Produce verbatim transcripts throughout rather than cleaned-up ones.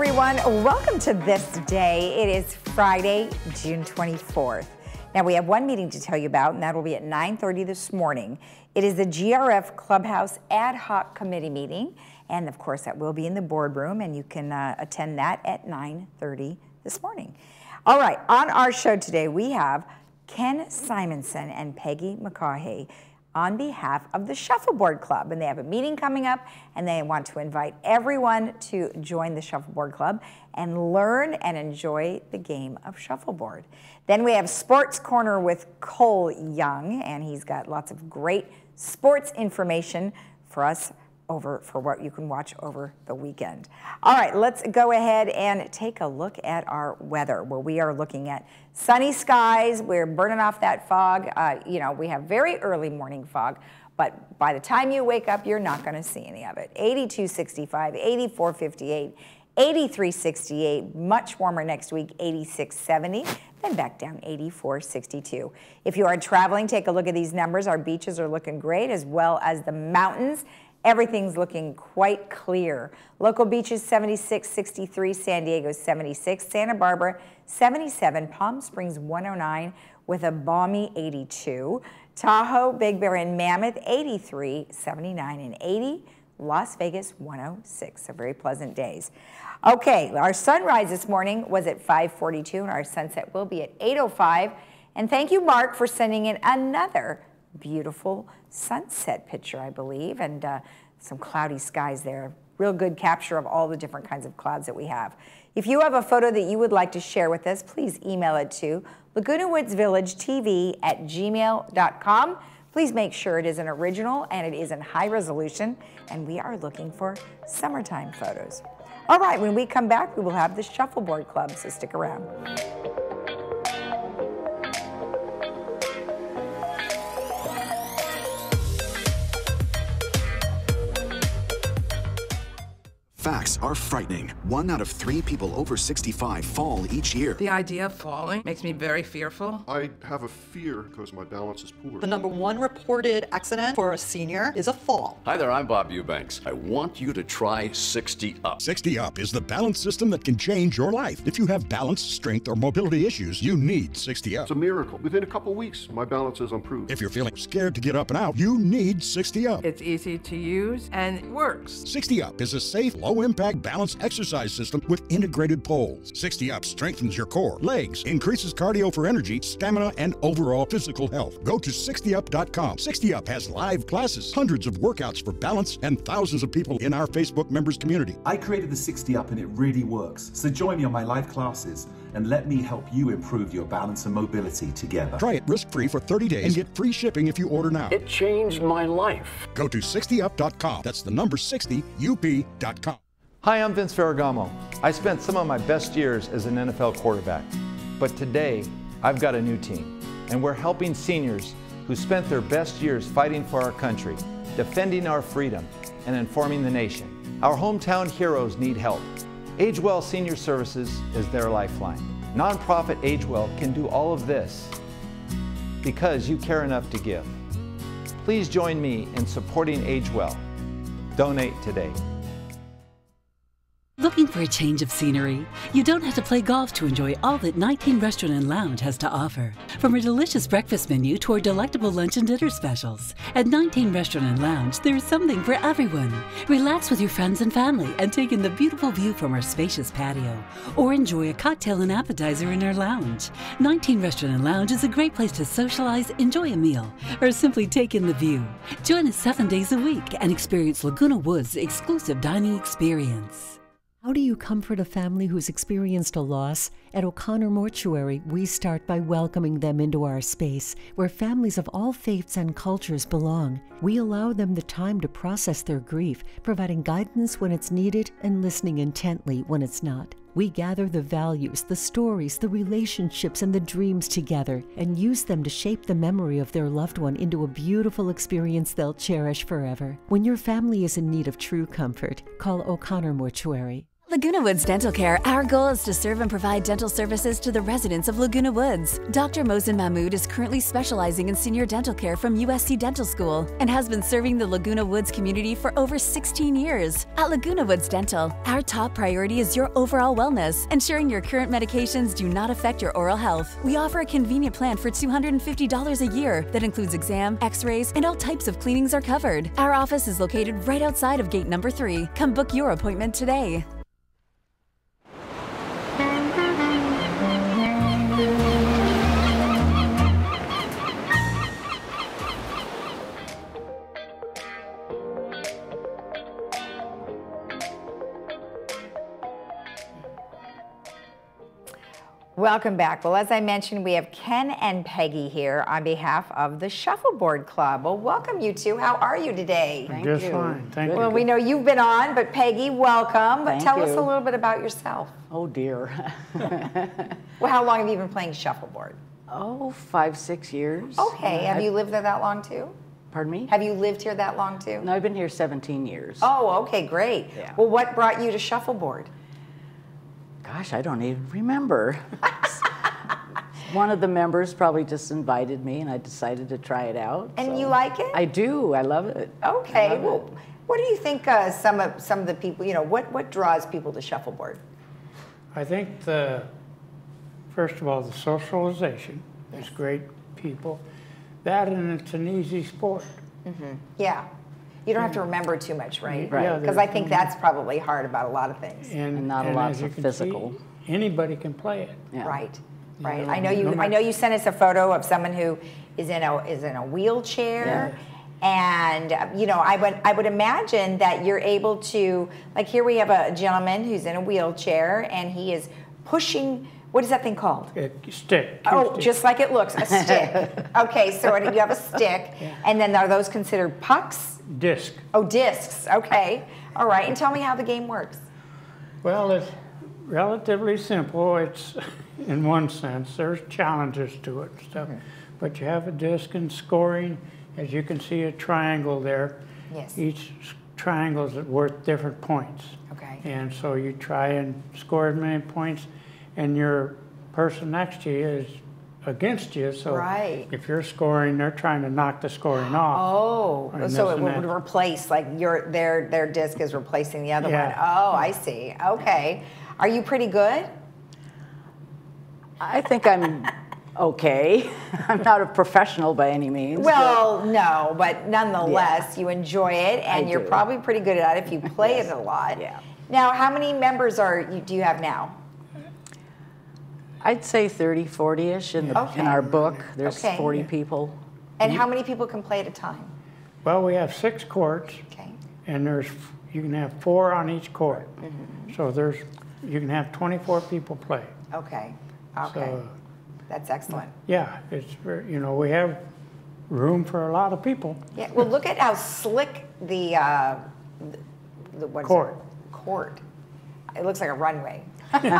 everyone. Welcome to This Day. It is Friday, June twenty-fourth. Now, we have one meeting to tell you about, and that will be at nine thirty this morning. It is the G R F Clubhouse Ad Hoc Committee meeting, and, of course, that will be in the boardroom, and you can uh, attend that at nine thirty this morning. All right, on our show today, we have Ken Simonson and Peggy McCaughey on behalf of the Shuffleboard Club, and they have a meeting coming up, and they want to invite everyone to join the Shuffleboard Club and learn and enjoy the game of shuffleboard. Then we have Sports Corner with Cole Young, and he's got lots of great sports information for us over for what you can watch over the weekend. All right, let's go ahead and take a look at our weather, where we are looking at sunny skies. We're burning off that fog. Uh, you know, we have very early morning fog, but by the time you wake up, you're not gonna see any of it. eighty-two sixty-five, eighty-four fifty-eight, eighty-three sixty-eight, much warmer next week, eighty-six seventy, then back down eighty-four sixty-two. If you are traveling, take a look at these numbers. Our beaches are looking great, as well as the mountains. Everything's looking quite clear. Local beaches seventy-six sixty-three, San Diego seventy-six, Santa Barbara seventy-seven, Palm Springs one oh nine with a balmy eighty-two, Tahoe, Big Bear, and Mammoth eighty-three, seventy-nine, and eighty, Las Vegas one oh six. So very pleasant days. Okay, our sunrise this morning was at five forty-two, and our sunset will be at eight oh five. And thank you, Mark, for sending in another beautiful sunset picture, I believe, and uh, some cloudy skies there. Real good capture of all the different kinds of clouds that we have. If you have a photo that you would like to share with us, please email it to Laguna Woods Village T V at gmail dot com. Please make sure it is an original and it is in high resolution, and we are looking for summertime photos. All right, when we come back, we will have the Shuffleboard Club, so stick around. Facts are frightening. One out of three people over sixty-five fall each year. The idea of falling makes me very fearful. I have a fear because my balance is poor. The number one reported accident for a senior is a fall. Hi there, I'm Bob Eubanks. I want you to try sixty up. sixty up is the balance system that can change your life. If you have balance, strength, or mobility issues, you need sixty up. It's a miracle. Within a couple weeks, my balance has improved. If you're feeling scared to get up and out, you need sixty up. It's easy to use and it works. sixty up is a safe, low impact balance exercise system with integrated poles. sixty up strengthens your core, legs, increases cardio for energy, stamina, and overall physical health. Go to sixty up dot com. sixty up has live classes, hundreds of workouts for balance, and thousands of people in our Facebook members community. I created the sixty up and it really works. So join me on my live classes and let me help you improve your balance and mobility together. Try it risk-free for thirty days and get free shipping if you order now. It changed my life. Go to sixty up dot com. That's the number sixty up dot com. Hi, I'm Vince Ferragamo. I spent some of my best years as an N F L quarterback, but today I've got a new team, and we're helping seniors who spent their best years fighting for our country, defending our freedom, and informing the nation. Our hometown heroes need help. AgeWell Senior Services is their lifeline. Nonprofit AgeWell can do all of this because you care enough to give. Please join me in supporting AgeWell. Donate today. Looking for a change of scenery? You don't have to play golf to enjoy all that nineteen Restaurant and Lounge has to offer. From a delicious breakfast menu to our delectable lunch and dinner specials, at nineteen Restaurant and Lounge, there's something for everyone. Relax with your friends and family and take in the beautiful view from our spacious patio, or enjoy a cocktail and appetizer in our lounge. nineteen Restaurant and Lounge is a great place to socialize, enjoy a meal, or simply take in the view. Join us seven days a week and experience Laguna Woods' exclusive dining experience. How do you comfort a family who's experienced a loss? At O'Connor Mortuary, we start by welcoming them into our space, where families of all faiths and cultures belong. We allow them the time to process their grief, providing guidance when it's needed and listening intently when it's not. We gather the values, the stories, the relationships, and the dreams together and use them to shape the memory of their loved one into a beautiful experience they'll cherish forever. When your family is in need of true comfort, call O'Connor Mortuary. Laguna Woods Dental Care, our goal is to serve and provide dental services to the residents of Laguna Woods. Doctor Mohsen Mahmood is currently specializing in senior dental care from U S C Dental School and has been serving the Laguna Woods community for over sixteen years. At Laguna Woods Dental, our top priority is your overall wellness, ensuring your current medications do not affect your oral health. We offer a convenient plan for two hundred fifty dollars a year that includes exam, x-rays, and all types of cleanings are covered. Our office is located right outside of gate number three. Come book your appointment today. Welcome back. Well, as I mentioned, we have Ken and Peggy here on behalf of the Shuffleboard Club. Well, welcome you two. How are you today? Thank Just you. fine. Thank well, you. Well, we know you've been on, but Peggy, welcome. But tell you. us a little bit about yourself. Oh, dear. Well, how long have you been playing shuffleboard? Oh, five, six years. Okay. Uh, have I've... you lived there that long, too? Pardon me? Have you lived here that long, too? No, I've been here seventeen years. Oh, okay. Great. Yeah. Well, what brought you to shuffleboard? Gosh, I don't even remember. One of the members probably just invited me, and I decided to try it out. And so. You like it? I do. I love it. Okay. Love well, it. What do you think? Uh, some of some of the people, you know, what what draws people to shuffleboard? I think the first of all, the socialization. There's great people. That, and it's an easy sport. Mm-hmm. Yeah. You don't have to remember too much, right? Right. Because yeah, I think that's probably hard about a lot of things. And, and not and a lot of physical. See, anybody can play it. Yeah. Right. Right. You know, I know you. No I know you sent us a photo of someone who is in a is in a wheelchair, yeah. and you know, I would I would imagine that you're able to, like, here we have a gentleman who's in a wheelchair and he is pushing. What is that thing called? A stick. Oh, stick. Just like it looks, a stick. Okay, so you have a stick, yeah. and then are those considered pucks? Disc. Oh, discs, okay. All right, and tell me how the game works. Well, it's relatively simple. It's, in one sense, there's challenges to it and stuff. Mm-hmm. But you have a disc and scoring. As you can see, a triangle there. Yes. Each triangle is worth different points. Okay. And so you try and score as many points, and your person next to you is against you, so right. if you're scoring, they're trying to knock the scoring off. Oh, so it would replace, like your their their disc is replacing the other yeah. one. Oh, I see. Okay. Are you pretty good? I think I'm okay. I'm not a professional by any means. Well, but no, but nonetheless, yeah. you enjoy it, and I you're do. probably pretty good at it if you play yes. it a lot. Yeah. Now, how many members are you, do you have now? I'd say thirty, forty-ish in, the, okay. in our book. There's okay. forty people. And how many people can play at a time? Well, we have six courts, okay. and there's you can have four on each court. Mm-hmm. So there's you can have twenty-four people play. Okay, okay, so, that's excellent. Yeah, it's you know we have room for a lot of people. Yeah, well, look at how slick the uh, the, the what court is it? court. It looks like a runway. Getting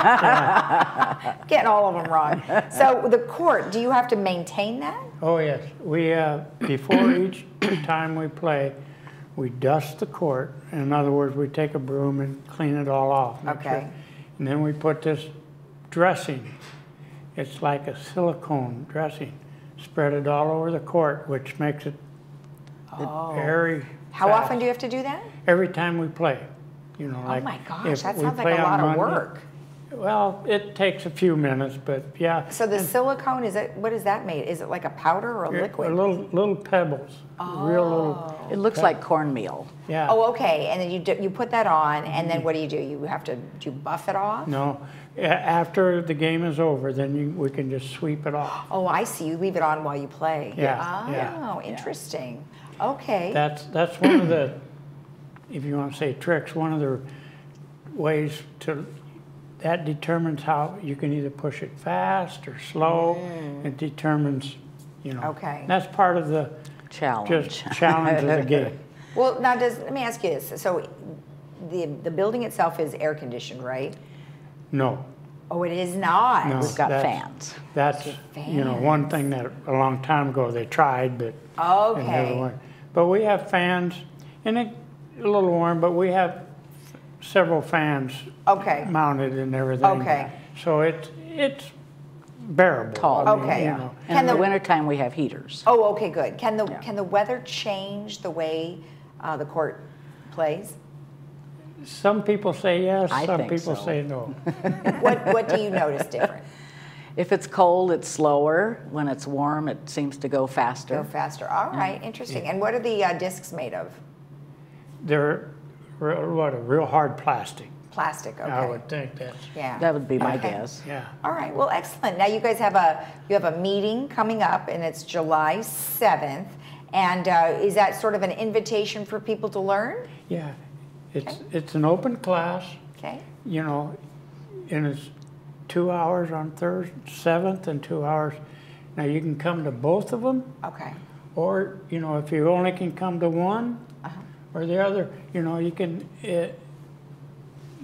all of them wrong. So the court, do you have to maintain that? Oh yes. We uh, before each time we play, we dust the court. In other words, we take a broom and clean it all off. Okay. Sure. And then we put this dressing. It's like a silicone dressing. Spread it all over the court, which makes it oh. very How fast. often do you have to do that? Every time we play. You know, like oh my gosh, that sounds like a lot of work. Well, it takes a few minutes, but yeah. So the and silicone, is it, what is that made? Is it like a powder or a liquid? Little little pebbles, oh. real little. It looks pebbles. like cornmeal. Yeah. Oh, okay. And then you do, you put that on, and then what do you do? You have to do you buff it off? No, after the game is over, then you, we can just sweep it off. Oh, I see. You leave it on while you play. Yeah. Oh, yeah. interesting. Yeah. Okay. That's that's one of the, if you want to say tricks, one of the ways to. That determines how you can either push it fast or slow. Mm. It determines, you know. Okay. That's part of the challenge. Just challenge of the game. Well, now, does let me ask you this. So, the the building itself is air conditioned, right? No. Oh, it is not. No, We've got that's, fans. That's fans. you know one thing that a long time ago they tried, but okay. But we have fans, and it's a little warm, but we have. several fans okay. mounted and everything. Okay. So it, it's bearable. Tall. I mean, okay. You know. And in the, the wintertime we have heaters. Oh, okay, good. Can the, yeah. can the weather change the way uh, the court plays? Some people say yes, I some people so. say no. What, what do you notice different? If it's cold, it's slower. When it's warm, it seems to go faster. Go faster. All right, yeah. interesting. Yeah. And what are the uh, discs made of? They're real, what a real hard plastic. Plastic. Okay. I would think that. Yeah. That would be my okay. guess. Yeah. All right. Well, excellent. Now you guys have a you have a meeting coming up, and it's July seventh. And uh, is that sort of an invitation for people to learn? Yeah. It's okay. it's an open class. Okay. You know, and it's two hours on Thursday, seventh, and two hours. Now you can come to both of them. Okay. Or you know, if you only can come to one uh-huh. or the other, you know, you can. It,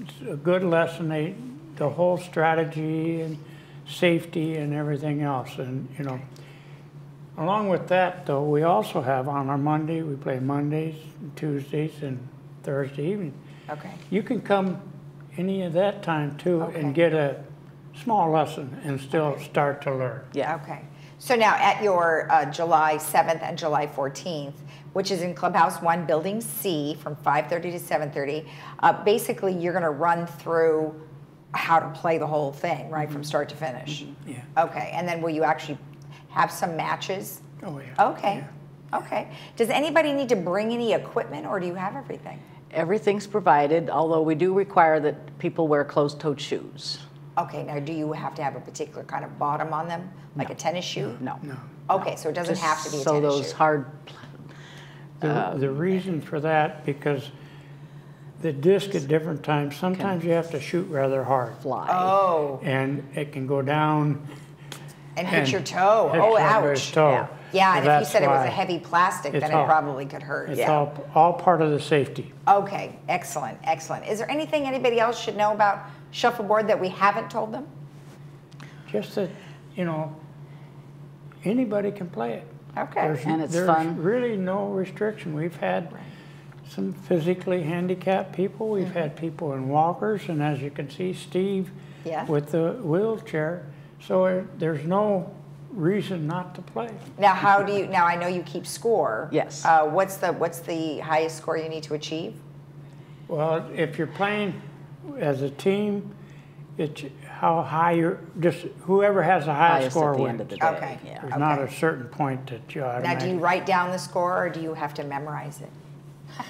it's a good lesson. They, the whole strategy and safety and everything else, and you know. Along with that, though, we also have on our Monday. We play Mondays, and Tuesdays, and Thursday evening. Okay. You can come any of that time too okay. and get a small lesson and still okay. start to learn. Yeah. Okay. So now at your uh, July seventh and July fourteenth, which is in Clubhouse One, Building C, from five thirty to seven thirty, uh, basically you're going to run through how to play the whole thing, right, mm-hmm. from start to finish. Mm-hmm. Yeah. Okay. And then will you actually have some matches? Oh yeah. Okay. Yeah. Okay. Does anybody need to bring any equipment, or do you have everything? Everything's provided, although we do require that people wear closed-toed shoes. Okay, now do you have to have a particular kind of bottom on them, like no. a tennis shoe? No. no. Okay, no. so it doesn't Just have to be a so tennis shoe. So those hard... The, uh, the reason for that, because the disc at different times, sometimes you have to shoot rather hard. Fly. Oh. And it can go down... And hit and your toe. Hit oh, ouch. Toe. Yeah, yeah so and if you said it was a heavy plastic, then all, it probably could hurt. It's yeah. all, all part of the safety. Okay, excellent, excellent. Is there anything anybody else should know about shuffleboard that we haven't told them? Just that, you know, anybody can play it. Okay, there's, and it's there's fun. There's really no restriction. We've had right. some physically handicapped people. We've mm-hmm. had people in walkers, and as you can see, Steve yeah. with the wheelchair. So there's no reason not to play. Now, how do you? Now I know you keep score. Yes. Uh, what's the What's the highest score you need to achieve? Well, if you're playing as a team, it's how high you're. Just whoever has the highest, highest score at the wins. End of the day. Okay. Yeah. There's okay. not a certain point that you. Now, imagine. Do you write down the score, or do you have to memorize it?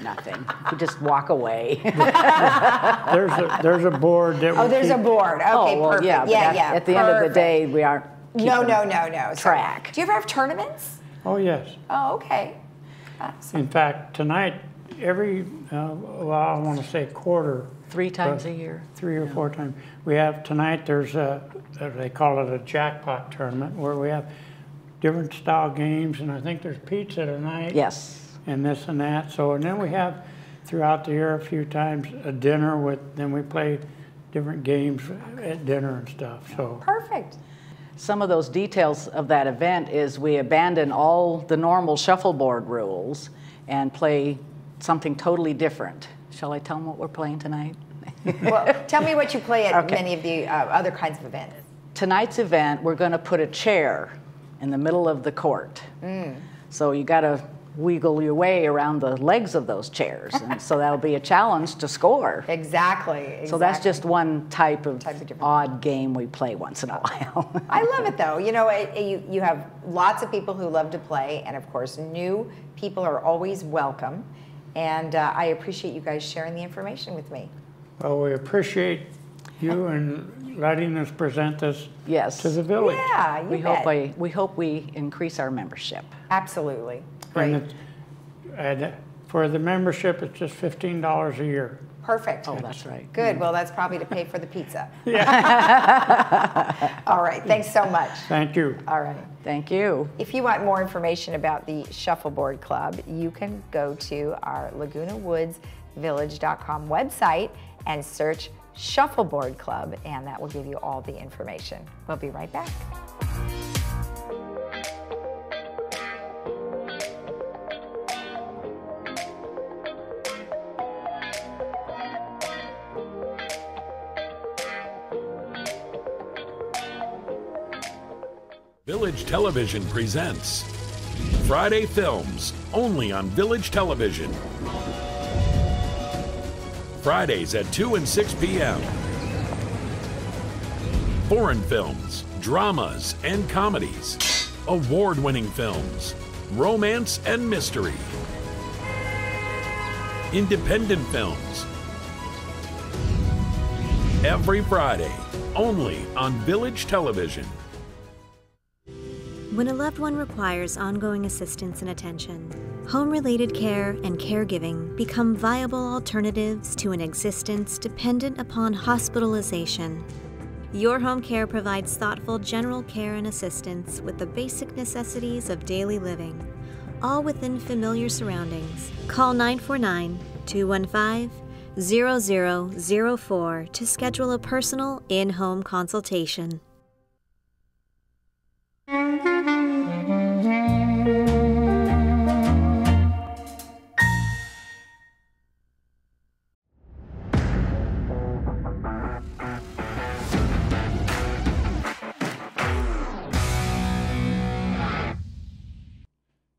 Nothing. You just walk away. there's a there's a board that. Oh, there's keep... a board. Okay, oh, well, perfect. Yeah, yeah, at, yeah. At the perfect. end of the day, we aren't. No, no, no, no. Track. So, do you ever have tournaments? Oh yes. Oh okay. Awesome. In fact, tonight, every uh, well, I want to say quarter. Three times a year. Three or yeah. four times. We have tonight. There's a they call it a jackpot tournament where we have different style games, and I think there's pizza tonight. Yes. And this and that. So, and then we have throughout the year a few times a dinner with, then we play different games at dinner and stuff. So perfect. Some of those details of that event is we abandon all the normal shuffleboard rules and play something totally different. Shall I tell them what we're playing tonight? Well, tell me what you play at okay. many of the uh, other kinds of events. Tonight's event, we're going to put a chair in the middle of the court. Mm. So you got to wiggle your way around the legs of those chairs, and so that'll be a challenge to score. Exactly. exactly. So that's just one type of, type of odd game we play once in a while. I love it though. You know, it, you you have lots of people who love to play, and of course, new people are always welcome. And uh, I appreciate you guys sharing the information with me. Well, we appreciate you and letting us present this yes. to the village. Yeah, you we bet. hope I, we hope we increase our membership. Absolutely. And, it, and for the membership, it's just fifteen dollars a year. Perfect. Oh, that's right. Good. Yeah. Well, that's probably to pay for the pizza. Yeah. All right. Thanks so much. Thank you. All right. Thank you. If you want more information about the Shuffleboard Club, you can go to our Laguna Woods Village dot com website and search Shuffleboard Club, and that will give you all the information. We'll be right back. Village Television presents Friday Films, only on Village Television. Fridays at two and six p m Foreign films, dramas, and comedies. Award-winning films, romance and mystery. Independent films. Every Friday, only on Village Television. When a loved one requires ongoing assistance and attention, home-related care and caregiving become viable alternatives to an existence dependent upon hospitalization. Your home care provides thoughtful general care and assistance with the basic necessities of daily living, all within familiar surroundings. Call nine four nine, two one five, zero zero zero four to schedule a personal in-home consultation.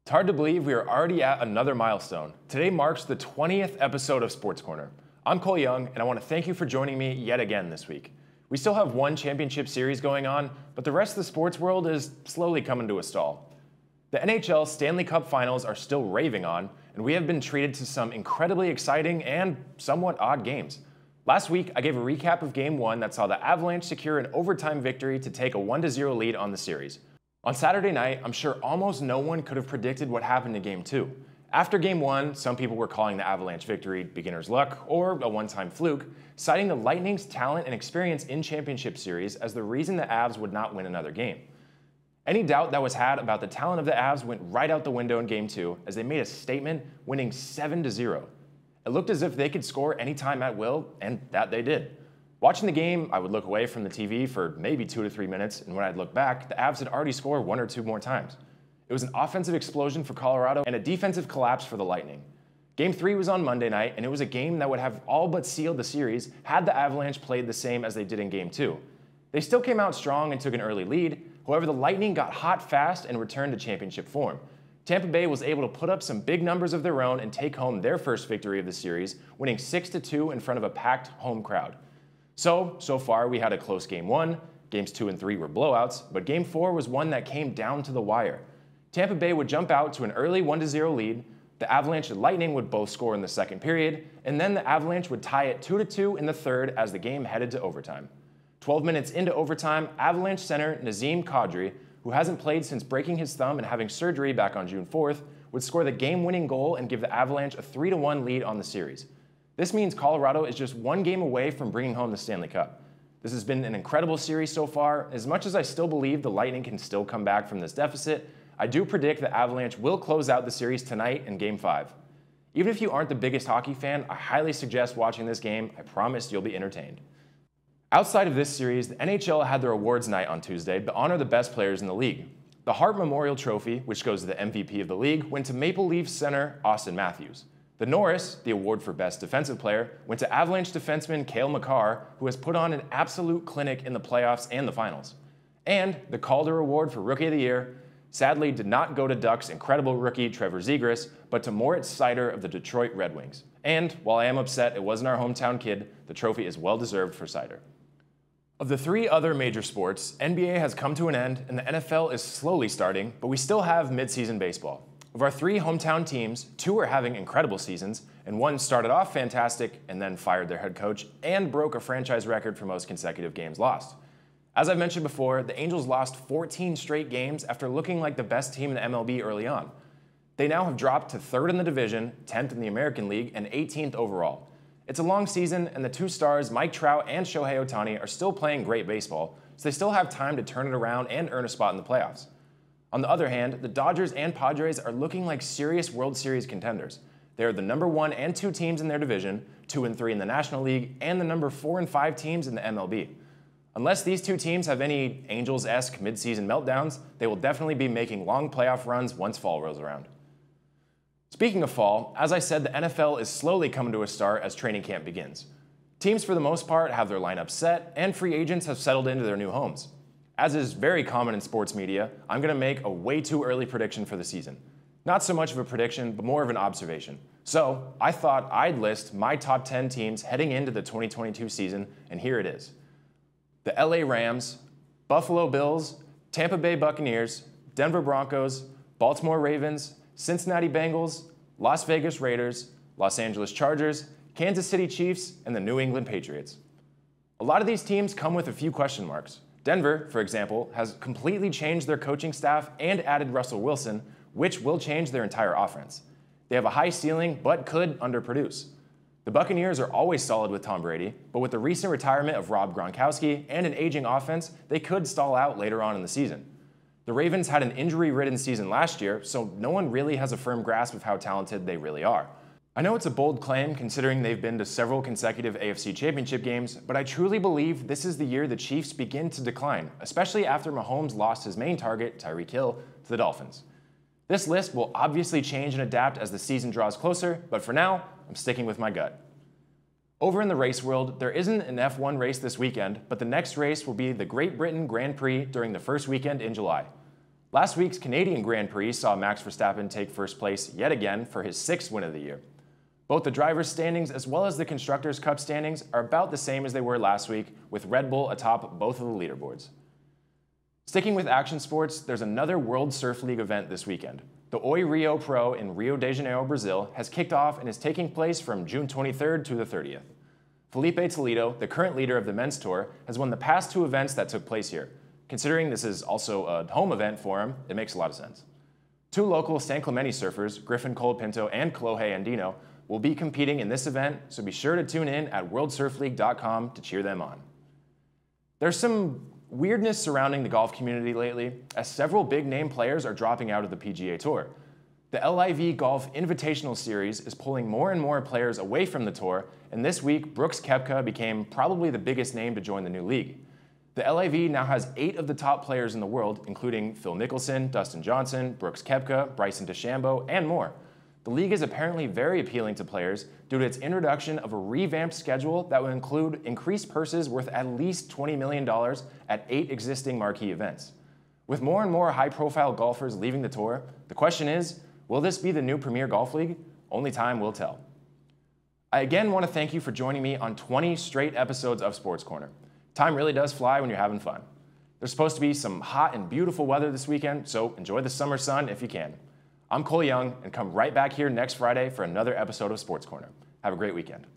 It's hard to believe we are already at another milestone. Today marks the twentieth episode of Sports Corner. I'm Cole Young, and I want to thank you for joining me yet again this week. We still have one championship series going on, but the rest of the sports world is slowly coming to a stall. The N H L Stanley Cup Finals are still raving on, and we have been treated to some incredibly exciting and somewhat odd games. Last week, I gave a recap of Game one that saw the Avalanche secure an overtime victory to take a one to zero lead on the series. On Saturday night, I'm sure almost no one could have predicted what happened in Game two. After Game one, some people were calling the Avalanche victory beginner's luck or a one-time fluke, citing the Lightning's talent and experience in championship series as the reason the Avs would not win another game. Any doubt that was had about the talent of the Avs went right out the window in Game two as they made a statement, winning seven to zero. It looked as if they could score any time at will, and that they did. Watching the game, I would look away from the T V for maybe two to three minutes, and when I'd look back, the Avs had already scored one or two more times. It was an offensive explosion for Colorado and a defensive collapse for the Lightning. Game three was on Monday night, and it was a game that would have all but sealed the series had the Avalanche played the same as they did in Game two. They still came out strong and took an early lead, however the Lightning got hot fast and returned to championship form. Tampa Bay was able to put up some big numbers of their own and take home their first victory of the series, winning six to two in front of a packed home crowd. So, so far we had a close game one, games two and three were blowouts, but game four was one that came down to the wire. Tampa Bay would jump out to an early one to zero lead, the Avalanche and Lightning would both score in the second period, and then the Avalanche would tie it two to two in the third as the game headed to overtime. twelve minutes into overtime, Avalanche center Nazem Kadri, who hasn't played since breaking his thumb and having surgery back on June fourth, would score the game-winning goal and give the Avalanche a three to one lead on the series. This means Colorado is just one game away from bringing home the Stanley Cup. This has been an incredible series so far. As much as I still believe the Lightning can still come back from this deficit, I do predict the Avalanche will close out the series tonight in Game five. Even if you aren't the biggest hockey fan, I highly suggest watching this game. I promise you'll be entertained. Outside of this series, the N H L had their awards night on Tuesday to honor the best players in the league. The Hart Memorial Trophy, which goes to the M V P of the league, went to Maple Leafs center Auston Matthews. The Norris, the award for Best Defensive Player, went to Avalanche defenseman Cale Makar, who has put on an absolute clinic in the playoffs and the finals. And the Calder Award for Rookie of the Year sadly did not go to Ducks' incredible rookie Trevor Zegras, but to Moritz Seider of the Detroit Red Wings. And while I am upset it wasn't our hometown kid, the trophy is well-deserved for Seider. Of the three other major sports, N B A has come to an end and the N F L is slowly starting, but we still have mid-season baseball. Of our three hometown teams, two are having incredible seasons, and one started off fantastic and then fired their head coach and broke a franchise record for most consecutive games lost. As I've mentioned before, the Angels lost fourteen straight games after looking like the best team in the M L B early on. They now have dropped to third in the division, tenth in the American League, and eighteenth overall. It's a long season, and the two stars Mike Trout and Shohei Ohtani are still playing great baseball, so they still have time to turn it around and earn a spot in the playoffs. On the other hand, the Dodgers and Padres are looking like serious World Series contenders. They are the number one and two teams in their division, two and three in the National League, and the number four and five teams in the M L B. Unless these two teams have any Angels-esque midseason meltdowns, they will definitely be making long playoff runs once fall rolls around. Speaking of fall, as I said, the N F L is slowly coming to a start as training camp begins. Teams for the most part have their lineups set, and free agents have settled into their new homes. As is very common in sports media, I'm going to make a way too early prediction for the season. Not so much of a prediction, but more of an observation. So I thought I'd list my top ten teams heading into the twenty twenty-two season, and here it is. The L A Rams, Buffalo Bills, Tampa Bay Buccaneers, Denver Broncos, Baltimore Ravens, Cincinnati Bengals, Las Vegas Raiders, Los Angeles Chargers, Kansas City Chiefs, and the New England Patriots. A lot of these teams come with a few question marks. Denver, for example, has completely changed their coaching staff and added Russell Wilson, which will change their entire offense. They have a high ceiling, but could underproduce. The Buccaneers are always solid with Tom Brady, but with the recent retirement of Rob Gronkowski and an aging offense, they could stall out later on in the season. The Ravens had an injury-ridden season last year, so no one really has a firm grasp of how talented they really are. I know it's a bold claim considering they've been to several consecutive A F C Championship games, but I truly believe this is the year the Chiefs begin to decline, especially after Mahomes lost his main target, Tyreek Hill, to the Dolphins. This list will obviously change and adapt as the season draws closer, but for now, I'm sticking with my gut. Over in the race world, there isn't an F one race this weekend, but the next race will be the Great Britain Grand Prix during the first weekend in July. Last week's Canadian Grand Prix saw Max Verstappen take first place yet again for his sixth win of the year. Both the drivers' standings as well as the Constructors' Cup standings are about the same as they were last week, with Red Bull atop both of the leaderboards. Sticking with action sports, there's another World Surf League event this weekend. The Oi Rio Pro in Rio de Janeiro, Brazil has kicked off and is taking place from June twenty-third to the thirtieth. Felipe Toledo, the current leader of the men's tour, has won the past two events that took place here. Considering this is also a home event for him, it makes a lot of sense. Two local San Clemente surfers, Griffin Cole Pinto and Chloe Andino, will be competing in this event, so be sure to tune in at world surf league dot com to cheer them on. There's some weirdness surrounding the golf community lately, as several big-name players are dropping out of the P G A Tour. The L I V Golf Invitational Series is pulling more and more players away from the tour, and this week, Brooks Koepka became probably the biggest name to join the new league. The L I V now has eight of the top players in the world, including Phil Mickelson, Dustin Johnson, Brooks Koepka, Bryson DeChambeau, and more. The league is apparently very appealing to players due to its introduction of a revamped schedule that will include increased purses worth at least twenty million dollars at eight existing marquee events. With more and more high-profile golfers leaving the tour, the question is, will this be the new Premier Golf League? Only time will tell. I again want to thank you for joining me on twenty straight episodes of Sports Corner. Time really does fly when you're having fun. There's supposed to be some hot and beautiful weather this weekend, so enjoy the summer sun if you can. I'm Cole Young, and come right back here next Friday for another episode of Sports Corner. Have a great weekend.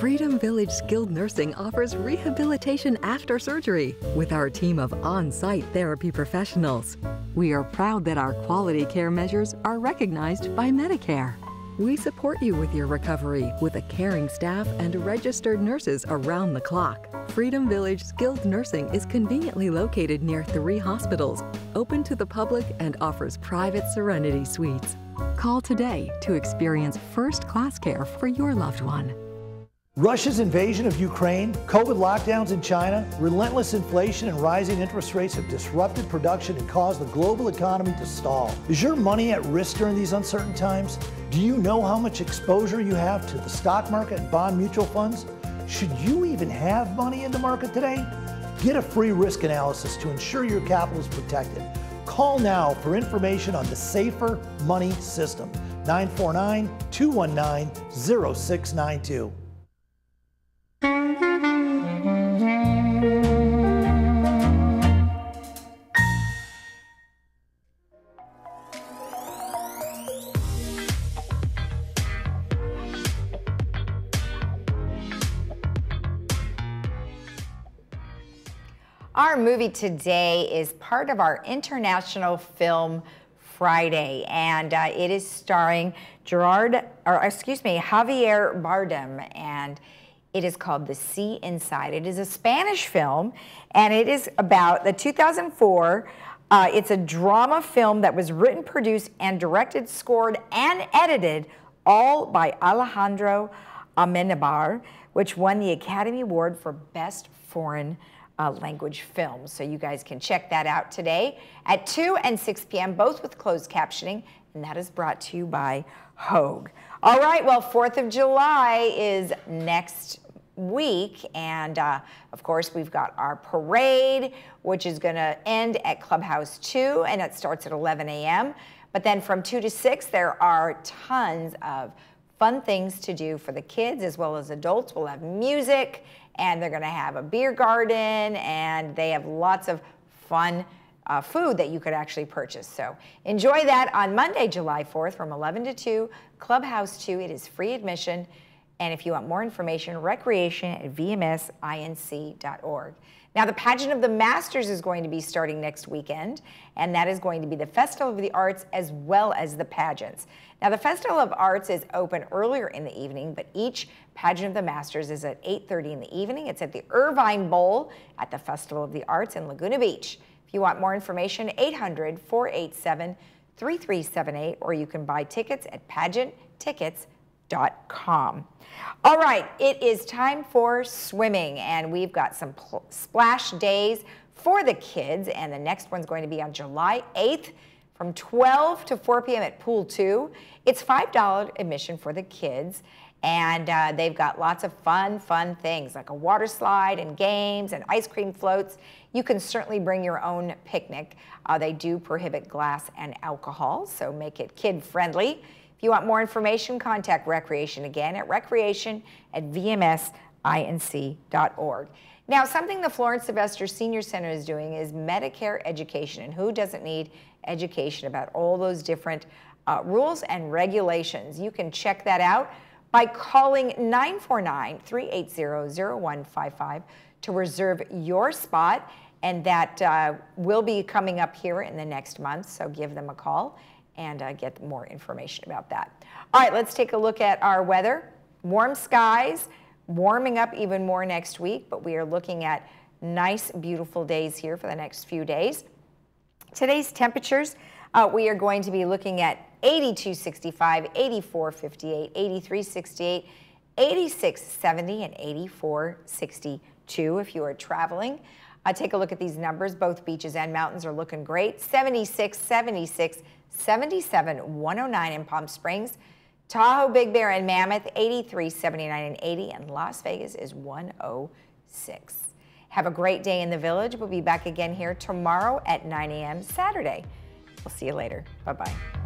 Freedom Village Skilled Nursing offers rehabilitation after surgery with our team of on-site therapy professionals. We are proud that our quality care measures are recognized by Medicare. We support you with your recovery with a caring staff and registered nurses around the clock. Freedom Village Skilled Nursing is conveniently located near three hospitals, open to the public, and offers private Serenity Suites. Call today to experience first-class care for your loved one. Russia's invasion of Ukraine, COVID lockdowns in China, relentless inflation and rising interest rates have disrupted production and caused the global economy to stall. Is your money at risk during these uncertain times? Do you know how much exposure you have to the stock market and bond mutual funds? Should you even have money in the market today? Get a free risk analysis to ensure your capital is protected. Call now for information on the Safer Money System, nine four nine, two one nine, zero six nine two. Our movie today is part of our International Film Friday, and uh, it is starring Gerard, or excuse me, Javier Bardem, and it is called The Sea Inside. It is a Spanish film, and it is about the two thousand four. Uh, it's a drama film that was written, produced, and directed, scored, and edited all by Alejandro Amenabar, which won the Academy Award for Best Foreign uh, Language Film. So you guys can check that out today at two and six p m, both with closed captioning, and that is brought to you by Hogue. All right, well, fourth of July is next week, and uh, of course we've got our parade, which is going to end at Clubhouse two, and it starts at eleven a m But then from two to six, there are tons of fun things to do for the kids as well as adults. We'll have music, and they're going to have a beer garden, and they have lots of fun uh, food that you could actually purchase. So enjoy that on Monday, July fourth from eleven to two, Clubhouse two. It is free admission. And if you want more information, recreation at v m s inc dot org. Now, the Pageant of the Masters is going to be starting next weekend, and that is going to be the Festival of the Arts as well as the pageants. Now, the Festival of Arts is open earlier in the evening, but each Pageant of the Masters is at eight thirty in the evening. It's at the Irvine Bowl at the Festival of the Arts in Laguna Beach. If you want more information, eight hundred, four eight seven, three three seven eight, or you can buy tickets at pageant tickets dot com. Dot com. All right, it is time for swimming, and we've got some splash days for the kids, and the next one's going to be on July eighth from twelve to four p m at Pool two. It's five dollar admission for the kids, and uh, they've got lots of fun, fun things like a water slide and games and ice cream floats. You can certainly bring your own picnic. Uh, they do prohibit glass and alcohol, so make it kid-friendly. If you want more information, contact Recreation again at recreation at v m s inc dot org. Now, something the Florence Sylvester Senior Center is doing is Medicare education, and who doesn't need education about all those different uh, rules and regulations? You can check that out by calling nine four nine, three eight zero, zero one five five to reserve your spot, and that uh, will be coming up here in the next month, so give them a call and uh, get more information about that. All right, let's take a look at our weather. Warm skies, warming up even more next week, but we are looking at nice, beautiful days here for the next few days. Today's temperatures, uh, we are going to be looking at eighty-two sixty-five, eighty-four fifty-eight, eighty-three sixty-eight, eighty-six seventy, and eighty-four sixty-two if you are traveling. Uh, take a look at these numbers. Both beaches and mountains are looking great. seventy-six, seventy-six, seventy-seven, one oh nine in Palm Springs. Tahoe, Big Bear, and Mammoth, eighty-three, seventy-nine, and eighty. And Las Vegas is one oh six. Have a great day in the Village. We'll be back again here tomorrow at nine a m Saturday. We'll see you later. Bye-bye.